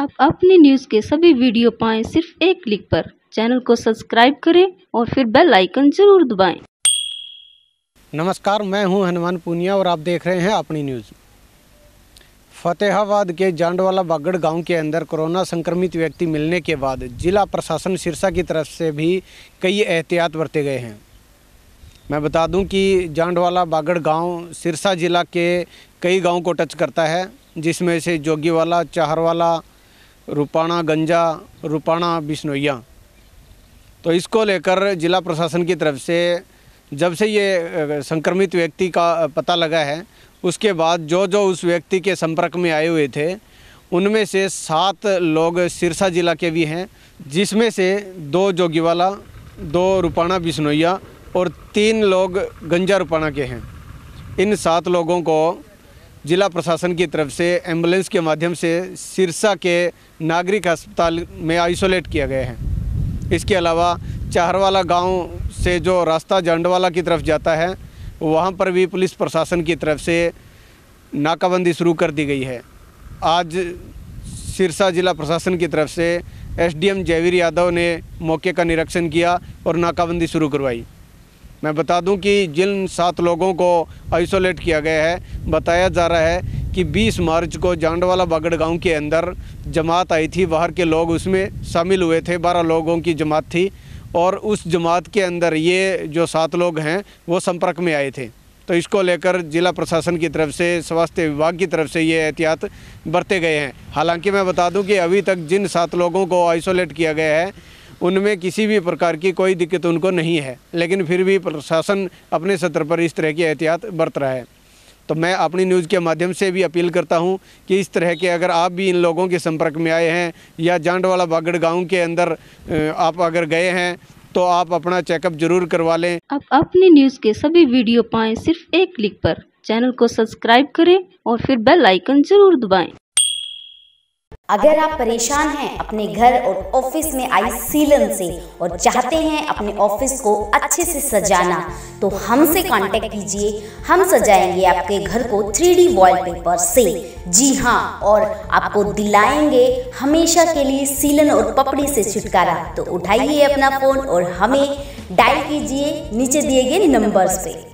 अब अपनी न्यूज़ के सभी वीडियो पाएं सिर्फ एक क्लिक पर। चैनल को सब्सक्राइब करें और फिर बेल आइकन जरूर दबाएं। नमस्कार, मैं हूं हनुमान पूनिया और आप देख रहे हैं अपनी न्यूज़। फतेहाबाद के जांडवाला बागड़ गांव के अंदर कोरोना संक्रमित व्यक्ति मिलने के बाद जिला प्रशासन सिरसा की तरफ से भी कई एहतियात बरते गए हैं। मैं बता दूं कि जांडवाला बागड़ गांव सिरसा ज़िला के कई गांव को टच करता है, जिसमें से जोगीवाला, चाहरवाला, रूपाणा, गंजा, रूपाणा, बिश्नोइया। तो इसको लेकर जिला प्रशासन की तरफ से जब से ये संक्रमित व्यक्ति का पता लगा है, उसके बाद जो जो उस व्यक्ति के संपर्क में आए हुए थे उनमें से 7 लोग सिरसा ज़िला के भी हैं, जिसमें से 2 जोगीवाला, 2 रूपाणा बिश्नोइया और 3 लोग गंजा रूपाणा के हैं। इन 7 लोगों को जिला प्रशासन की तरफ से एम्बुलेंस के माध्यम से सिरसा के नागरिक अस्पताल में आइसोलेट किया गया है। इसके अलावा चाहरवाला गांव से जो रास्ता जांडवाला की तरफ जाता है, वहां पर भी पुलिस प्रशासन की तरफ से नाकाबंदी शुरू कर दी गई है। आज सिरसा जिला प्रशासन की तरफ से एसडीएम जयवीर यादव ने मौके का निरीक्षण किया और नाकाबंदी शुरू करवाई। मैं बता दूं कि जिन 7 लोगों को आइसोलेट किया गया है, बताया जा रहा है कि 20 मार्च को जांडवाला बागड़ गांव के अंदर जमात आई थी, बाहर के लोग उसमें शामिल हुए थे। 12 लोगों की जमात थी और उस जमात के अंदर ये जो 7 लोग हैं वो संपर्क में आए थे। तो इसको लेकर जिला प्रशासन की तरफ से, स्वास्थ्य विभाग की तरफ से ये एहतियात बरते गए हैं। हालांकि मैं बता दूँ कि अभी तक जिन 7 लोगों को आइसोलेट किया गया है उनमें किसी भी प्रकार की कोई दिक्कत उनको नहीं है, लेकिन फिर भी प्रशासन अपने स्तर पर इस तरह की एहतियात बरत रहा है। तो मैं अपनी न्यूज़ के माध्यम से भी अपील करता हूं कि इस तरह के अगर आप भी इन लोगों के संपर्क में आए हैं या जांडवाला बागड़ गांव के अंदर आप अगर गए हैं तो आप अपना चेकअप जरूर करवा लें। आप अपनी न्यूज़ के सभी वीडियो पाएं सिर्फ एक क्लिक पर। चैनल को सब्सक्राइब करें और फिर बेल आइकन जरूर दबाएं। अगर आप परेशान हैं अपने घर और ऑफिस में आई सीलन से और चाहते हैं अपने ऑफिस को अच्छे से सजाना, तो हमसे कांटेक्ट कीजिए। हम सजाएंगे आपके घर को 3D वॉलपेपर से। जी हाँ, और आपको दिलाएंगे हमेशा के लिए सीलन और पपड़ी से छुटकारा। तो उठाइए अपना फोन और हमें डायल कीजिए नीचे दिए गए नंबर्स पे।